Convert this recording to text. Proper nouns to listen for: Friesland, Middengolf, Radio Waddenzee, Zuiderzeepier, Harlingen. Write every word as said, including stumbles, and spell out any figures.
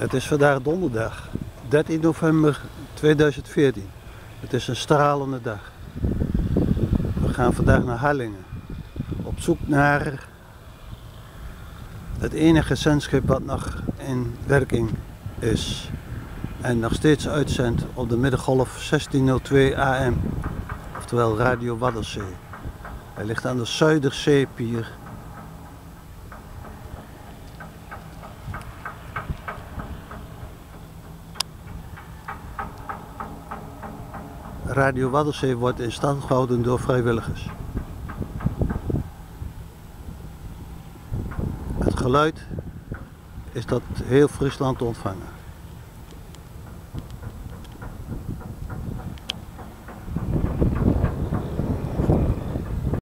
Het is vandaag donderdag, dertien november tweeduizend veertien. Het is een stralende dag. We gaan vandaag naar Harlingen. Op zoek naar het enige zendschip wat nog in werking is. En nog steeds uitzendt op de middengolf zestien nul twee A M. Oftewel Radio Waddenzee. Hij ligt aan de Zuiderzeepier. Radio Waddenzee wordt in stand gehouden door vrijwilligers. Het geluid is dat heel Friesland te ontvangen.